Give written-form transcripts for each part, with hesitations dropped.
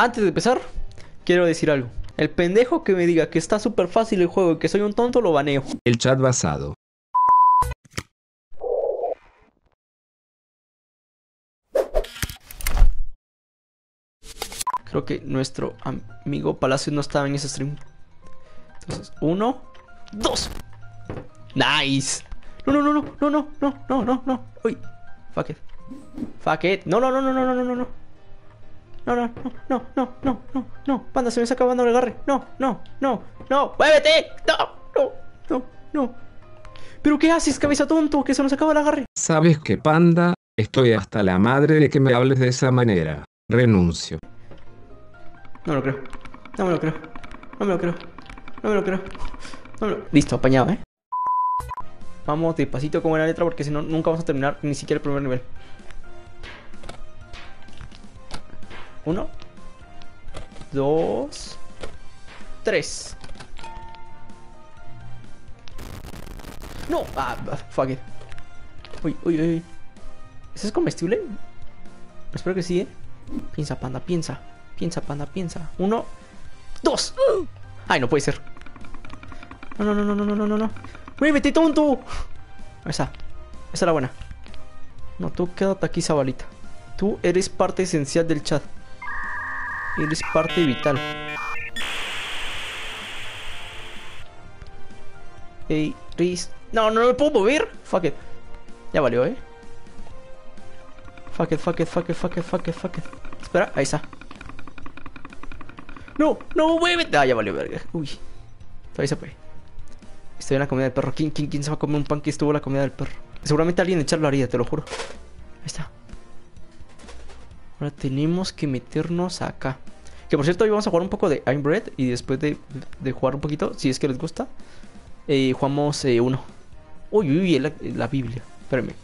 Antes de empezar, quiero decir algo. El pendejo que me diga que está súper fácil el juego y que soy un tonto, lo baneo. El chat basado. Creo que nuestro amigo Palacio no estaba en ese stream. Entonces, 1, 2. Nice. No. Uy, fuck it. Fuck it. No. Panda, se me está acabando el agarre. No. ¡Muévete! No. ¿Pero qué haces, cabeza tonto? Que se nos acaba el agarre. ¿Sabes qué, Panda? Estoy hasta la madre de que me hables de esa manera. Renuncio. No me lo creo. Listo, apañado, ¿eh? Vamos de pasito como en la letra, porque si no, nunca vamos a terminar ni siquiera el primer nivel. 1, 2, 3. No, fuck it. Uy. ¿Eso es comestible? Espero que sí, ¿eh? Piensa, Panda, piensa. Piensa. 1, 2. Ay, no puede ser. No. ¡Muévete, tonto! Esa es la buena. No, tú quédate aquí, Zabalita. Tú eres parte esencial del chat. Eres parte vital. Ey, Riz. No me puedo mover. Fuck it. Ya valió, ¿eh? Fuck it. Espera, ahí está. No, muévete. Ah, ya valió, verga. Uy. Todavía se puede. Estoy en la comida del perro. ¿Quién se va a comer un pan que estuvo en la comida del perro? Seguramente alguien en chat lo haría, te lo juro. Ahí está. Ahora tenemos que meternos acá. Que por cierto, hoy vamos a jugar un poco de I am Bread. Y después de jugar un poquito, si es que les gusta, jugamos uno. Uy, la Biblia. Espérenme.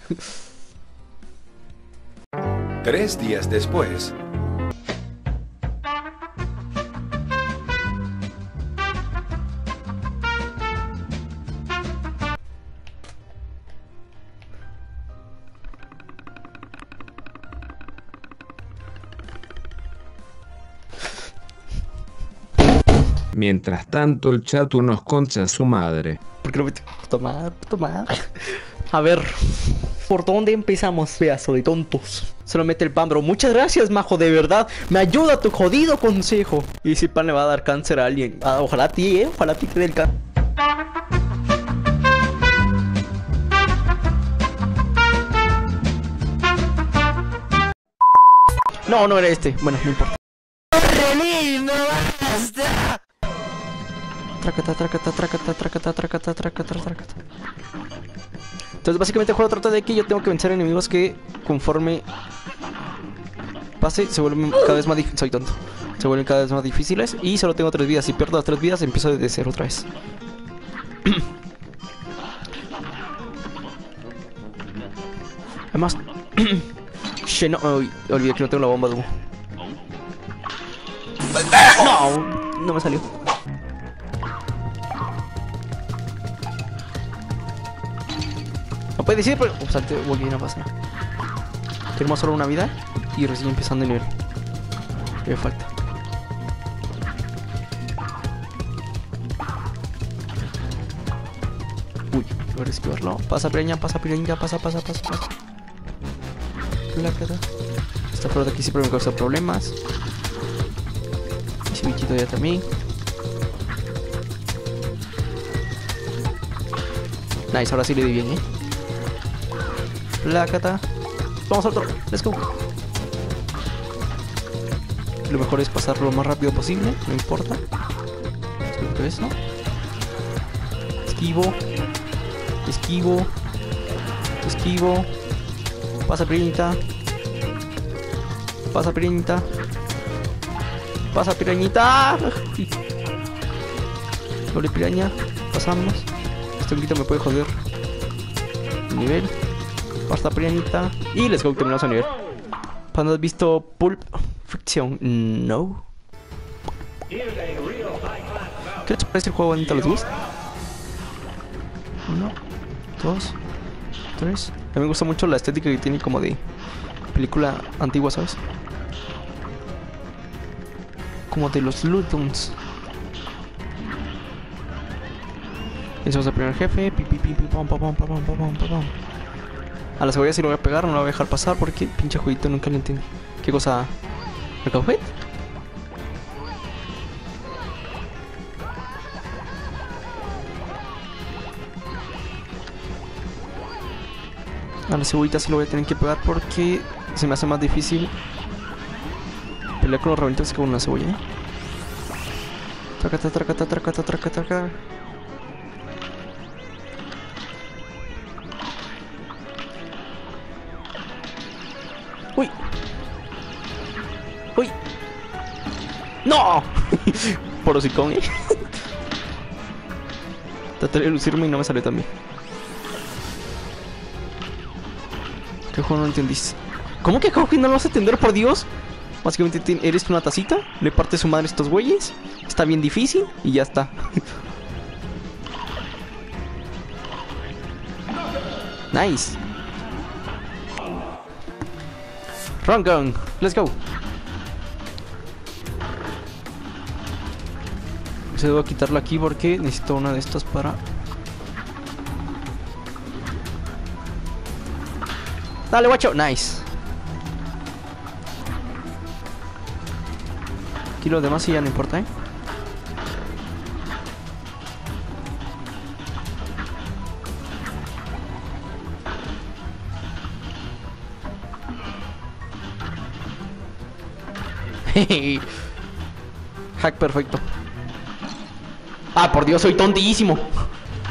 3 días después. Mientras tanto, el chat unos conchas su madre. ¿Por qué no me tomar? A ver, ¿por dónde empezamos, pedazo de tontos? Se lo mete el pan, bro. Muchas gracias, majo, de verdad. Me ayuda tu jodido consejo. Y si pan le va a dar cáncer a alguien. Ah, ojalá a ti, ¿eh? Ojalá a ti te dé el cáncer. No era este. Bueno, no importa. Tracata. Entonces básicamente el juego trata de que yo tengo que vencer enemigos que conforme pase se vuelven cada vez más difíciles. Soy tonto. Se vuelven cada vez más difíciles y solo tengo 3 vidas. Si pierdo las 3 vidas empiezo desde cero otra vez. Además, che, no, olvidé que no tengo la bomba de humo. No me salió. Puede decir, pero salte, volví, no pasa nada. Tenemos solo una vida y recién empezando el nivel. ¿Qué me falta? Uy, logré esquivarlo. Pasa, pireña. Esta flor de aquí siempre me causa problemas. Ese bichito ya también. Nice, ahora sí le di bien, ¿eh? Placata. Vamos al otro. Let's go. Lo mejor es pasar lo más rápido posible. No importa. ¿Ves, no? Esquivo. Pasa pirañita. Doble piraña. Pasamos. Este grito me puede joder. Nivel. Pasta prianita. Y let's go, terminamos a nivel. ¿Panda, has visto Pulp Fricción? No. ¿Qué te parece el juego? ¿Neta les gusta? 1, 2, 3. A mí me gusta mucho la estética que tiene como de película antigua, ¿sabes? como de los Ludons. Eso es el primer jefe. A la cebolla sí lo voy a pegar, no la voy a dejar pasar porque pinche jueguito nunca lo entiendo. ¿Qué cosa? ¿El café? A la cebollita sí lo voy a tener que pegar porque se me hace más difícil pelear con los reventos que con una cebolla. Tracata, tracata, tracata, tracata, tracata. ¡Uy! ¡Uy! ¡No! Por hocicón, ¿eh? Traté de lucirme y no me salió tan bien. ¿Qué juego no entendiste? ¿Cómo que Jorge no lo vas a entender, por Dios? Básicamente eres una tacita, le parte su madre a estos güeyes, está bien difícil y ya está. Nice. Run gun, let's go. Se debo quitarla aquí porque necesito una de estas para... Dale, guacho, nice. Aquí los demás sí ya no importa, ¿eh? Hack perfecto. Ah, por Dios, soy tontísimo.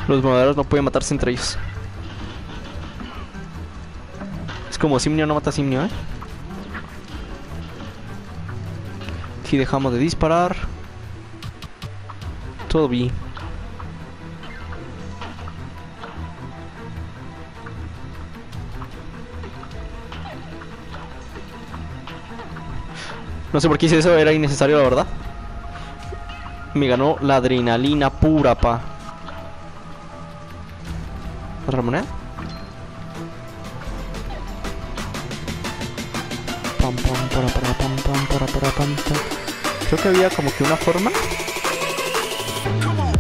Los modelos no pueden matarse entre ellos. Es como simnio no mata simnio, ¿eh? Aquí dejamos de disparar. Todo bien. No sé por qué hice eso, era innecesario, la verdad. Me ganó la adrenalina pura, pa. ¿Otra moneda? Pam, pam, para, pam, pam, para, pam, pam. Creo que había como que una forma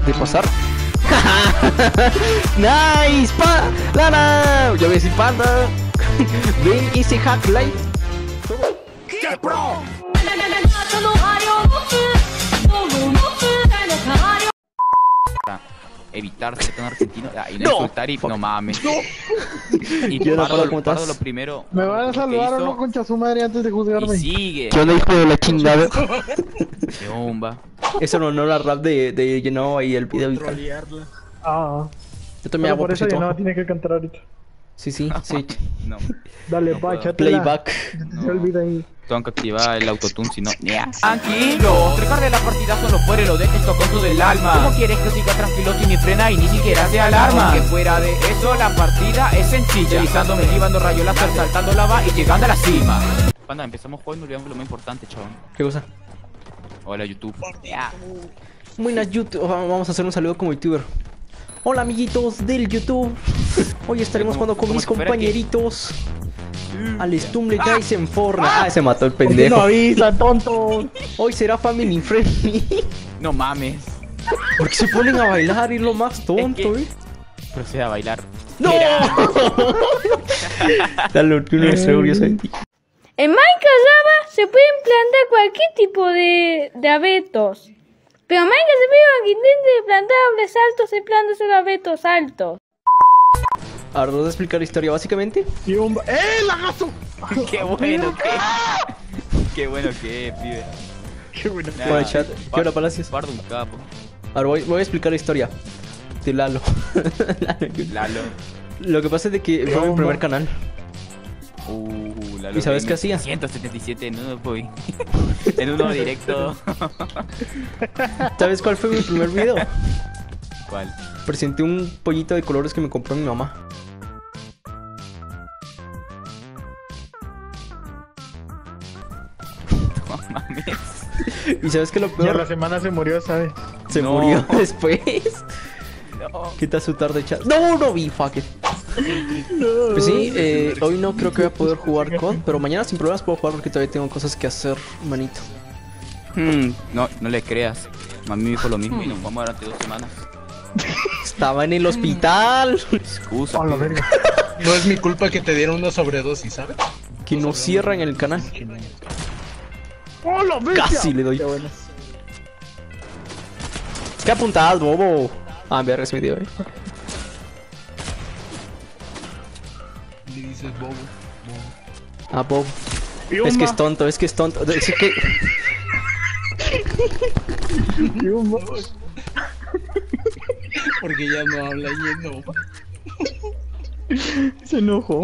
de pasar. ¡Nice! ¡Pa! ¡Lana! Ya voy a decir panda. Ven ese hack live. ¡Qué pro! Evitar ser tan argentino y no insultar y no mames. No. Y pardo lo primero. Me van a saludar o no, concha su madre, antes de juzgarme. Y sigue. ¿Qué onda, hijo de la chingada? Qué bomba. Eso no, no la rap de you know, y el video. Ah. Yo tomé agua, por eso yo no tiene que cantar ahorita. Sí, sí, sí. No. Dale, pa, no playback. No. Te olvida ahí. Tengo que activar el autotune, si no. Tranquilo, recargue la partida solo por el de esto con todo el alma. ¿Cómo quieres que siga tranquilo si ni frena y ni siquiera se alarma? Que fuera de eso la partida es sencilla. Realizándome, llevando rayolas, saltando lava y llegando a la cima. Panda, empezamos jugando y olvidamos lo más importante, chabón. ¿Qué cosa? Hola, YouTube. Buenas, YouTube. Vamos a hacer un saludo como youtuber. Hola, amiguitos del YouTube. Hoy estaremos jugando con mis compañeritos al Stumble Guys en Fortnite. Ah, se mató el pendejo. No avisa, tonto. Hoy será Family Friendly. No mames. Porque se ponen a bailar y lo más tonto, es que... Procede a bailar. ¡No! Dale, uno de seguros en ti. En Minecraft Java se pueden plantar cualquier tipo de abetos. Pero Minecraft se pide que intente plantar árboles altos, se planta solo abetos altos. Ahora nos va a explicar la historia básicamente. Y un... ¡Eh, lagazo! ¡Qué bueno que! ¡Qué bueno que, pibe! ¡Qué bueno que! Bueno, chat, ¿qué hora, Palacios? Pardo un capo. Ahora voy a explicar la historia de Lalo. Lalo. Lo que pasa es de que fue mi primer canal. Lalo, ¿y sabes qué hacía? 177 en uno, voy. En uno directo. ¿Sabes cuál fue mi primer video? ¿Cuál? Presenté un pollito de colores que me compró mi mamá. No mames. ¿Y sabes qué lo peor? Ya la semana se murió, ¿sabes? Se murió después. No. ¿Qué te hace tarde, chat? No, no vi, fuck it. No. Pues sí, hoy no creo que voy a poder jugar COD, pero mañana sin problemas puedo jugar porque todavía tengo cosas que hacer, manito. No, no le creas. Mami me dijo lo mismo y nos vamos durante 2 semanas. Estaba en el hospital. Excusa. Oh, no es mi culpa que te dieron una sobredosis, ¿sabes? Que no cierran el canal. ¡Hola, bestia! Casi le doy. ¿Qué apuntadas, bobo? Ah, me ha resmitido, eh. Le dices bobo. Ah, bobo. Es que es tonto, es que es tonto. Es que... Porque ya no habla y enoja. Se enojó.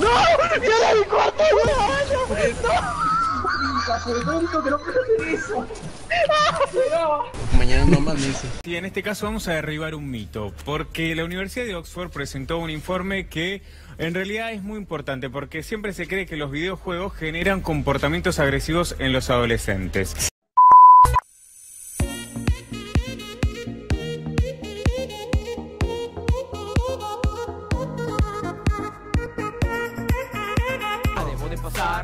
¡No! ¡Mira mi cuarto! ¡No! Mañana no amanece. Y en este caso vamos a derribar un mito, porque la Universidad de Oxford presentó un informe que en realidad es muy importante, porque siempre se cree que los videojuegos generan comportamientos agresivos en los adolescentes.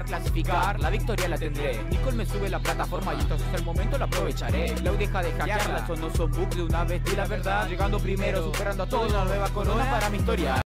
Clasificar, la victoria la tendré. Nicole me sube la plataforma y entonces al momento la aprovecharé. Lau deja de hackearla, son no son bug de una vez y la verdad. Llegando primero, superando a todos, una nueva corona para mi historia.